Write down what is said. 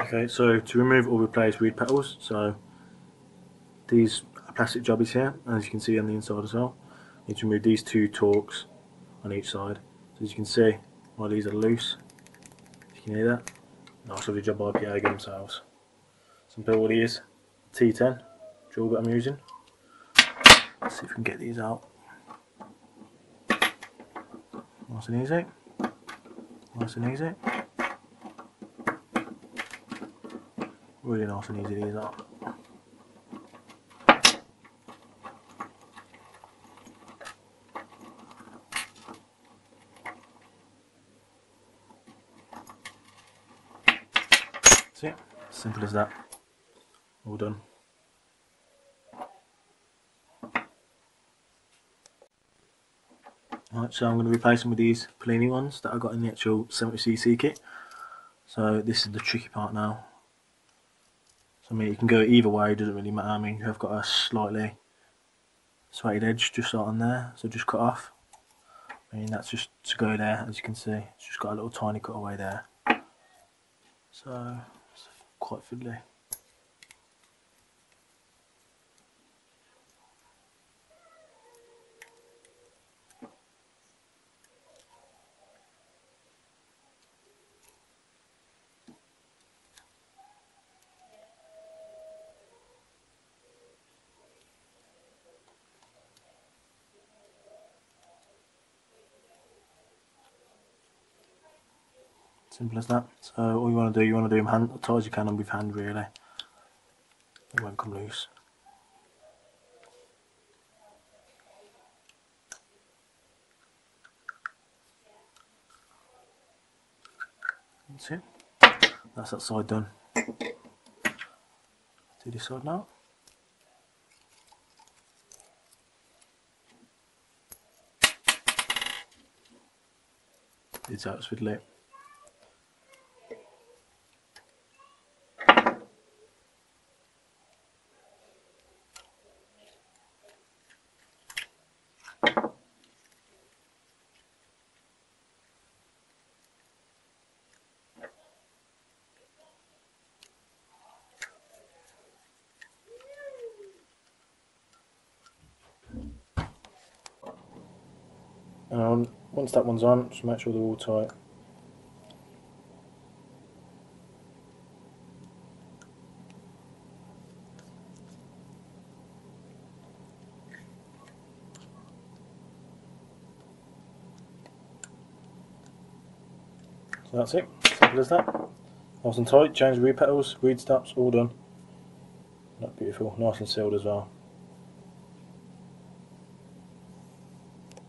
Okay, so to remove all replace reed petals, so these are plastic jobbies here, as you can see on the inside as well. You need to remove these two torques on each side. So as you can see, while these are loose, you can hear that. Nice lovely job by Piaga themselves. Some build is T10 drill that I'm using. Let's see if we can get these out. Nice and easy. Nice and easy. Really nice and easy these are. That's it. Simple as that. All done. Alright, so I'm going to replace them with these Polini ones that I got in the actual 70cc kit. So this is the tricky part now. So I mean, you can go either way, it doesn't really matter. I mean, you have got a slightly sweated edge just on there, so just cut off. I mean, that's just to go there, as you can see. It's just got a little tiny cutaway there. So it's quite fiddly. Simple as that. So all you want to do them hand, as tight as you can and with hand really. It won't come loose. That's it. That's that side done. Do this side now. It's out with lip. And on, once that one's on, just make sure they're all tight. So that's it, simple as that. Nice and tight, change the reed petals, reed stops, all done. That's beautiful, nice and sealed as well.